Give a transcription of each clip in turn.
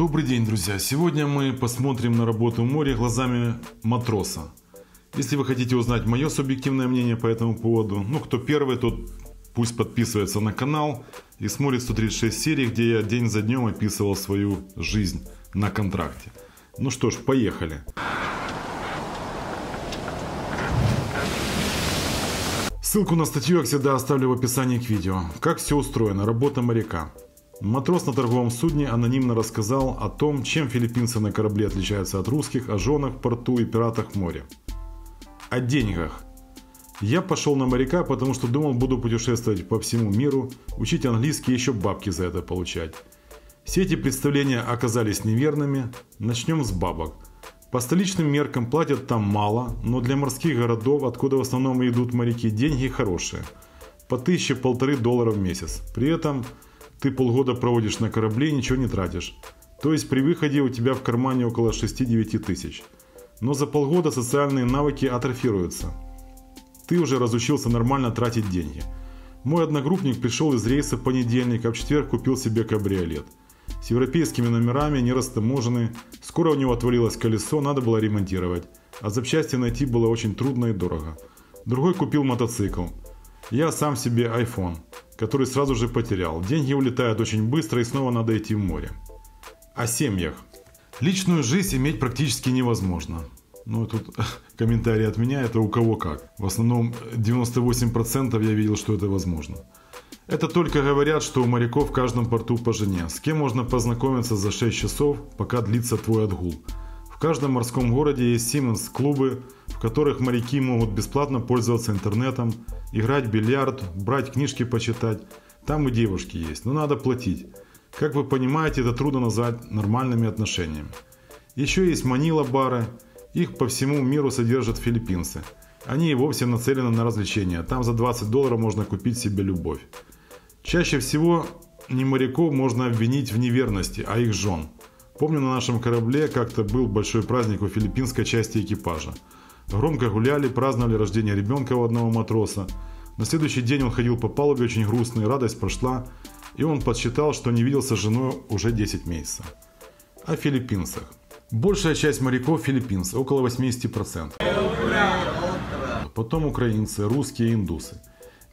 Добрый день, друзья! Сегодня мы посмотрим на работу моря глазами матроса. Если вы хотите узнать мое субъективное мнение по этому поводу, кто первый, тот пусть подписывается на канал и смотрит 136 серий, где я день за днем описывал свою жизнь на контракте. Ну что ж, поехали! Ссылку на статью я всегда оставлю в описании к видео. Как все устроено, работа моряка. Матрос на торговом судне анонимно рассказал о том, чем филиппинцы на корабле отличаются от русских, о женах в порту и пиратах в море. О деньгах. Я пошел на моряка, потому что думал, буду путешествовать по всему миру, учить английский и еще бабки за это получать. Все эти представления оказались неверными. Начнем с бабок. По столичным меркам платят там мало, но для морских городов, откуда в основном идут моряки, деньги хорошие. По 1000-1500 долларов в месяц. При этом ты полгода проводишь на корабле и ничего не тратишь. То есть при выходе у тебя в кармане около 6-9 тысяч. Но за полгода социальные навыки атрофируются. Ты уже разучился нормально тратить деньги. Мой одногруппник пришел из рейса в понедельник, а в четверг купил себе кабриолет. С европейскими номерами, не растаможенный. Скоро у него отвалилось колесо, надо было ремонтировать. А запчасти найти было очень трудно и дорого. Другой купил мотоцикл. Я сам себе iPhone, который сразу же потерял. Деньги улетают очень быстро и снова надо идти в море. О семьях. Личную жизнь иметь практически невозможно. Тут комментарий от меня, это у кого как. В основном 98% я видел, что это возможно. Это только говорят, что у моряков в каждом порту по жене. С кем можно познакомиться за 6 часов, пока длится твой отгул. В каждом морском городе есть Сименс-клубы, в которых моряки могут бесплатно пользоваться интернетом, играть в бильярд, брать книжки почитать. Там и девушки есть, но надо платить. Как вы понимаете, это трудно назвать нормальными отношениями. Еще есть манила-бары, их по всему миру содержат филиппинцы. Они и вовсе нацелены на развлечения, там за 20 долларов можно купить себе любовь. Чаще всего не моряков можно обвинить в неверности, а их жен. Помню, на нашем корабле как-то был большой праздник у филиппинской части экипажа. Громко гуляли, праздновали рождение ребенка у одного матроса. На следующий день он ходил по палубе очень грустный, радость прошла, и он подсчитал, что не виделся с женой уже 10 месяцев. О филиппинцах. Большая часть моряков филиппинцы, около 80%. Потом украинцы, русские и индусы.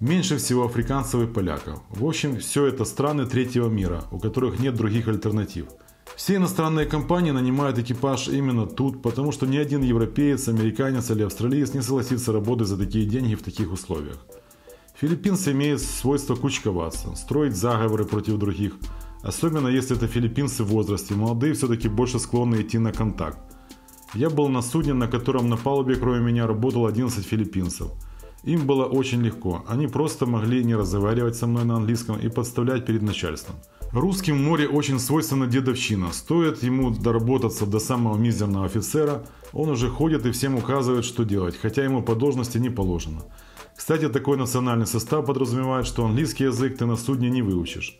Меньше всего африканцев и поляков. В общем, все это страны третьего мира, у которых нет других альтернатив. Все иностранные компании нанимают экипаж именно тут, потому что ни один европеец, американец или австралиец не согласится работать за такие деньги в таких условиях. Филиппинцы имеют свойство кучковаться, строить заговоры против других, особенно если это филиппинцы в возрасте, молодые все-таки больше склонны идти на контакт. Я был на судне, на котором на палубе кроме меня работало 11 филиппинцев. Им было очень легко, они просто могли не разговаривать со мной на английском и подставлять перед начальством. Русским в море очень свойственна дедовщина, стоит ему доработаться до самого мизерного офицера, он уже ходит и всем указывает, что делать, хотя ему по должности не положено. Кстати, такой национальный состав подразумевает, что английский язык ты на судне не выучишь.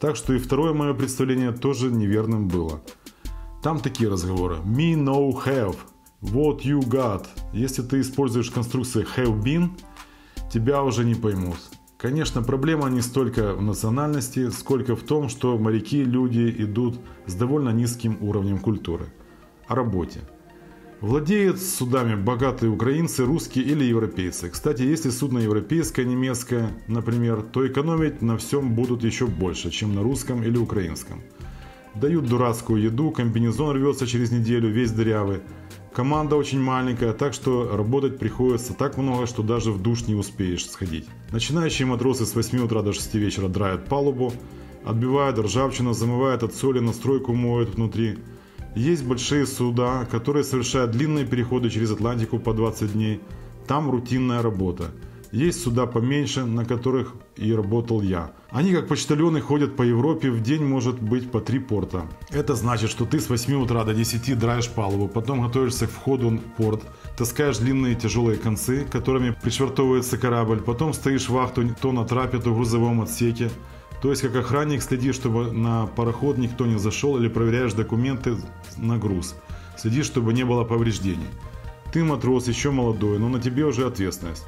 Так что и второе мое представление тоже неверным было. Там такие разговоры. Me no have. What you got. Если ты используешь конструкции have been, тебя уже не поймут. Конечно, проблема не столько в национальности, сколько в том, что моряки, люди идут с довольно низким уровнем культуры. О работе. Владеют судами богатые украинцы, русские или европейцы. Кстати, если судно европейское, немецкое, например, то экономить на всем будут еще больше, чем на русском или украинском. Дают дурацкую еду, комбинезон рвется через неделю, весь дырявый. Команда очень маленькая, так что работать приходится так много, что даже в душ не успеешь сходить. Начинающие матросы с 8 утра до 6 вечера драят палубу, отбивают ржавчину, замывают от соли, настройку моют внутри. Есть большие суда, которые совершают длинные переходы через Атлантику по 20 дней. Там рутинная работа. Есть суда поменьше, на которых и работал я. Они как почтальоны ходят по Европе, в день может быть по 3 порта. Это значит, что ты с 8 утра до 10 драешь палубу, потом готовишься к входу в порт, таскаешь длинные тяжелые концы, которыми пришвартовывается корабль, потом стоишь в вахту то на трапе, то в грузовом отсеке. То есть как охранник следишь, чтобы на пароход никто не зашел, или проверяешь документы на груз, следишь, чтобы не было повреждений. Ты матрос, еще молодой, но на тебе уже ответственность.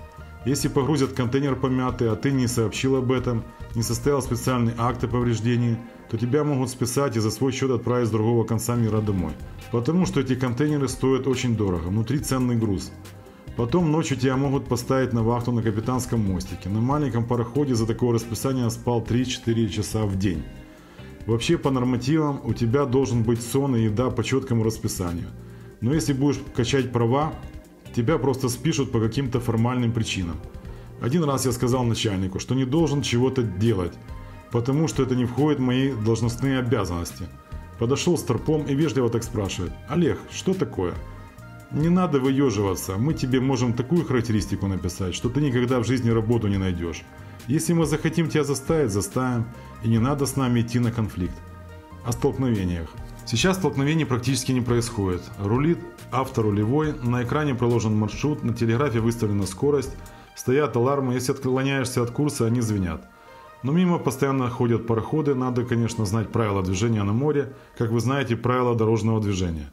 Если погрузят контейнер помятый, а ты не сообщил об этом, не составил специальный акт о повреждении, то тебя могут списать и за свой счет отправить с другого конца мира домой. Потому что эти контейнеры стоят очень дорого, внутри ценный груз. Потом ночью тебя могут поставить на вахту на капитанском мостике. На маленьком пароходе за такое расписание спал 3-4 часа в день. Вообще по нормативам у тебя должен быть сон и еда по четкому расписанию. Но если будешь качать права, тебя просто спишут по каким-то формальным причинам. Один раз я сказал начальнику, что не должен чего-то делать, потому что это не входит в мои должностные обязанности. Подошел старпом и вежливо так спрашивает: «Олег, что такое?» «Не надо выеживаться, мы тебе можем такую характеристику написать, что ты никогда в жизни работу не найдешь. Если мы захотим тебя заставить, заставим, и не надо с нами идти на конфликт». О столкновениях. Сейчас столкновений практически не происходит. Рулит авторулевой, на экране проложен маршрут, на телеграфе выставлена скорость, стоят алармы, если отклоняешься от курса, они звенят. Но мимо постоянно ходят пароходы, надо, конечно, знать правила движения на море, как вы знаете, правила дорожного движения.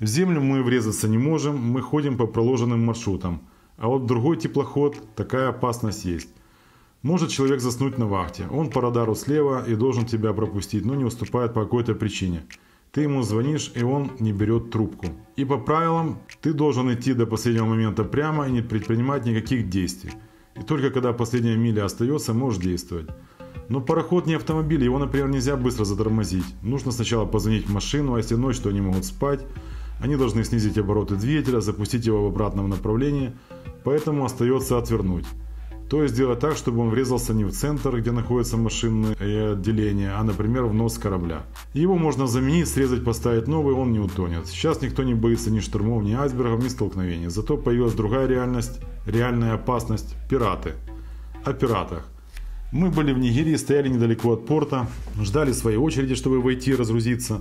В землю мы врезаться не можем, мы ходим по проложенным маршрутам, а вот другой теплоход, такая опасность есть. Может человек заснуть на вахте, он по радару слева и должен тебя пропустить, но не уступает по какой-то причине. Ты ему звонишь, и он не берет трубку. И по правилам ты должен идти до последнего момента прямо и не предпринимать никаких действий. И только когда последняя миля остается, можешь действовать. Но пароход не автомобиль, его, например, нельзя быстро затормозить. Нужно сначала позвонить в машину, а если ночь, то они могут спать. Они должны снизить обороты двигателя, запустить его в обратном направлении, поэтому остается отвернуть. То есть сделать так, чтобы он врезался не в центр, где находится машинное отделение, а, например, в нос корабля. Его можно заменить, срезать, поставить новый, он не утонет. Сейчас никто не боится ни штормов, ни айсбергов, ни столкновений. Зато появилась другая реальность, реальная опасность – пираты. О пиратах. Мы были в Нигерии, стояли недалеко от порта, ждали своей очереди, чтобы войти и разгрузиться.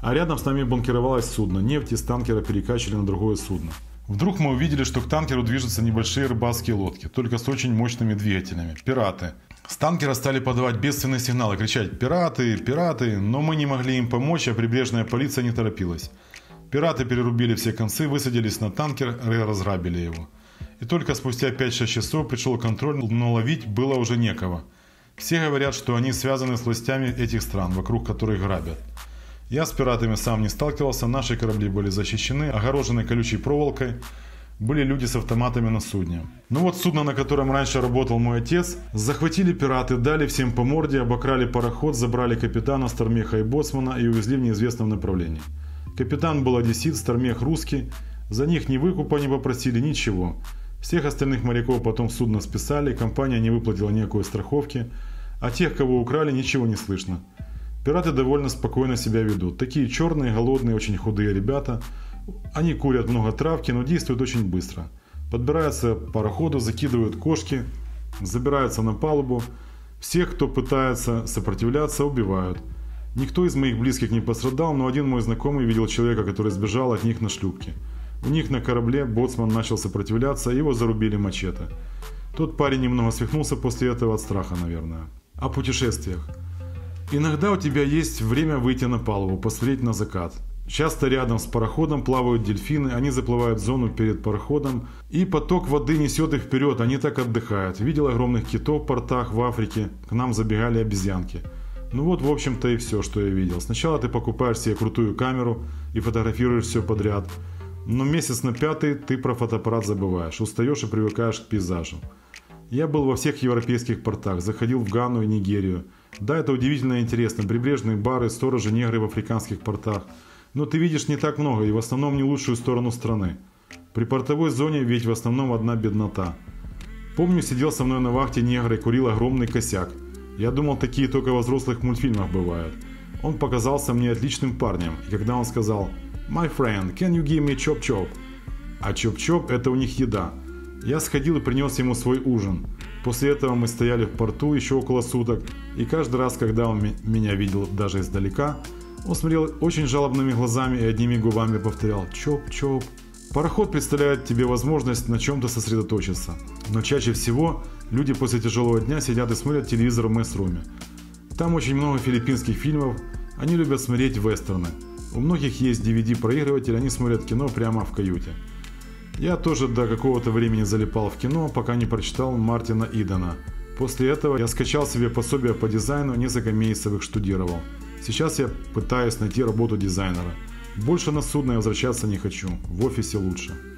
А рядом с нами бункировалось судно, нефть из танкера перекачивали на другое судно. Вдруг мы увидели, что к танкеру движутся небольшие рыбацкие лодки, только с очень мощными двигателями. Пираты. С танкера стали подавать бедственные сигналы, кричать «Пираты! Пираты!», но мы не могли им помочь, а прибрежная полиция не торопилась. Пираты перерубили все концы, высадились на танкер и разграбили его. И только спустя 5-6 часов пришел контроль, но ловить было уже некого. Все говорят, что они связаны с властями этих стран, вокруг которых грабят. Я с пиратами сам не сталкивался, наши корабли были защищены, огорожены колючей проволокой, были люди с автоматами на судне. Ну вот судно, на котором раньше работал мой отец, захватили пираты, дали всем по морде, обокрали пароход, забрали капитана, штормеха и боцмана и увезли в неизвестном направлении. Капитан был одессит, штормех русский, за них ни выкупа не попросили, ничего. Всех остальных моряков потом судно списали, компания не выплатила никакой страховки, а тех, кого украли, ничего не слышно. Пираты довольно спокойно себя ведут. Такие черные, голодные, очень худые ребята. Они курят много травки, но действуют очень быстро. Подбираются к пароходу, закидывают кошки, забираются на палубу. Всех, кто пытается сопротивляться, убивают. Никто из моих близких не пострадал, но один мой знакомый видел человека, который сбежал от них на шлюпке. У них на корабле боцман начал сопротивляться, его зарубили мачете. Тот парень немного свихнулся после этого от страха, наверное. О путешествиях. Иногда у тебя есть время выйти на палубу, посмотреть на закат. Часто рядом с пароходом плавают дельфины, они заплывают в зону перед пароходом, и поток воды несет их вперед, они так отдыхают. Видел огромных китов в портах в Африке, к нам забегали обезьянки. Ну вот, в общем-то, и все, что я видел. Сначала ты покупаешь себе крутую камеру и фотографируешь все подряд, но месяц на пятый ты про фотоаппарат забываешь, устаешь и привыкаешь к пейзажу. Я был во всех европейских портах, заходил в Гану и Нигерию. Да, это удивительно интересно. Прибрежные бары, сторожи, негры в африканских портах. Но ты видишь не так много и в основном не лучшую сторону страны. При портовой зоне ведь в основном одна беднота. Помню, сидел со мной на вахте негр и курил огромный косяк. Я думал, такие только во взрослых мультфильмах бывают. Он показался мне отличным парнем. И когда он сказал «My friend, can you give me chop-chop?» А чоп-чоп – это у них еда. Я сходил и принес ему свой ужин. После этого мы стояли в порту еще около суток, и каждый раз, когда он меня видел даже издалека, он смотрел очень жалобными глазами и одними губами повторял «чоп-чоп». Пароход представляет тебе возможность на чем-то сосредоточиться, но чаще всего люди после тяжелого дня сидят и смотрят телевизор в месс-руме. Там очень много филиппинских фильмов, они любят смотреть вестерны. У многих есть DVD-проигрыватель, они смотрят кино прямо в каюте. Я тоже до какого-то времени залипал в кино, пока не прочитал Мартина Идена. После этого я скачал себе пособие по дизайну, несколько месяцев их штудировал. Сейчас я пытаюсь найти работу дизайнера. Больше на судно я возвращаться не хочу, в офисе лучше.